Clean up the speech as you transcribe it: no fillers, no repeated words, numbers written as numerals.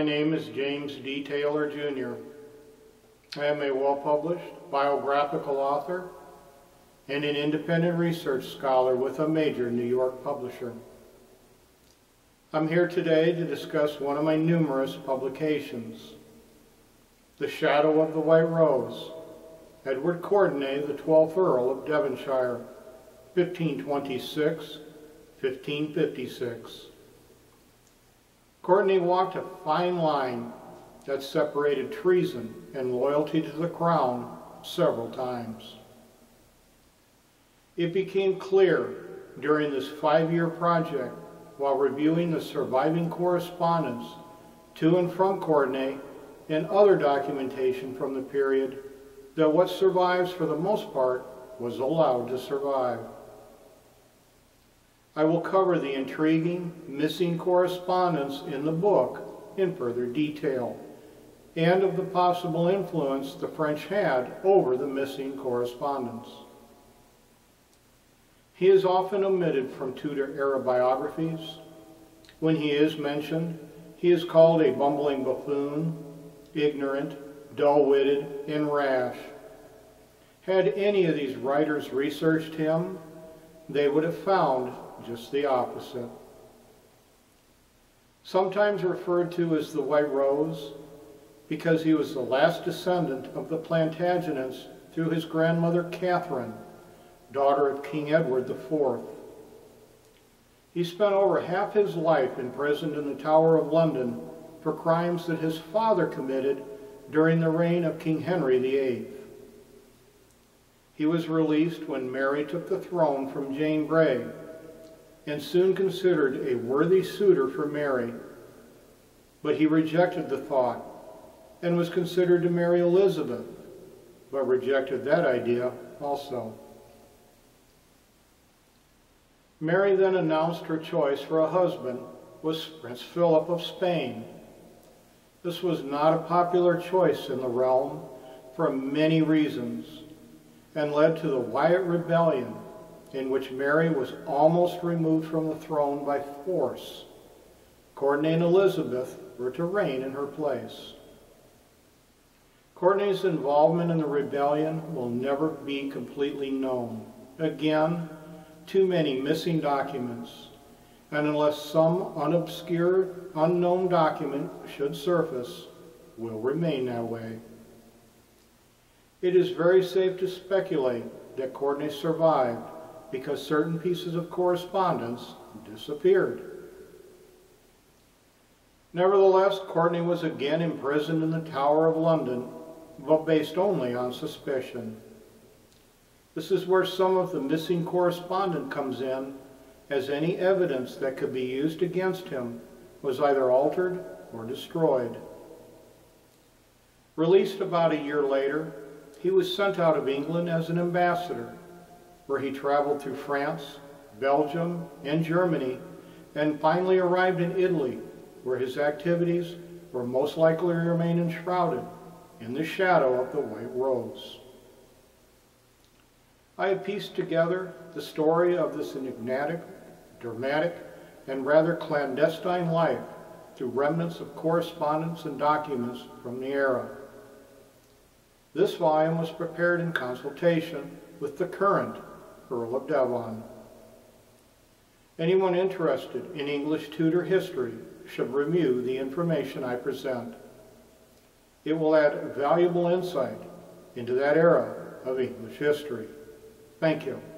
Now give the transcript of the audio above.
My name is James D. Taylor, Jr. I am a well-published biographical author and an independent research scholar with a major New York publisher. I'm here today to discuss one of my numerous publications, The Shadow of the White Rose, Edward Courtenay, the 12th Earl of Devonshire, 1526-1556. Courtenay walked a fine line that separated treason and loyalty to the crown several times. It became clear during this five-year project, while reviewing the surviving correspondence to and from Courtenay and other documentation from the period, that what survives for the most part was allowed to survive. I will cover the intriguing missing correspondence in the book in further detail, and of the possible influence the French had over the missing correspondence. He is often omitted from Tudor-era biographies. When he is mentioned, he is called a bumbling buffoon, ignorant, dull-witted, and rash. Had any of these writers researched him, they would have found just the opposite. Sometimes referred to as the White Rose, because he was the last descendant of the Plantagenets through his grandmother Catherine, daughter of King Edward IV. He spent over half his life imprisoned in the Tower of London for crimes that his father committed during the reign of King Henry VIII. He was released when Mary took the throne from Jane Grey, and soon considered a worthy suitor for Mary, but he rejected the thought and was considered to marry Elizabeth, but rejected that idea also. Mary then announced her choice for a husband was Prince Philip of Spain. This was not a popular choice in the realm for many reasons, and led to the Wyatt Rebellion, in which Mary was almost removed from the throne by force. Courtenay and Elizabeth were to reign in her place. Courtenay's involvement in the rebellion will never be completely known. Again, too many missing documents, and unless some unobscure, unknown document should surface, will remain that way. It is very safe to speculate that Courtenay survived because certain pieces of correspondence disappeared. Nevertheless, Courtenay was again imprisoned in the Tower of London, but based only on suspicion. This is where some of the missing correspondence comes in, as any evidence that could be used against him was either altered or destroyed. Released about a year later, he was sent out of England as an ambassador, where he traveled through France, Belgium, and Germany, and finally arrived in Italy, where his activities were most likely to remain enshrouded in the shadow of the White Rose. I have pieced together the story of this enigmatic, dramatic, and rather clandestine life through remnants of correspondence and documents from the era. This volume was prepared in consultation with the current Earl of Devon. Anyone interested in English Tudor history should review the information I present. It will add valuable insight into that era of English history. Thank you.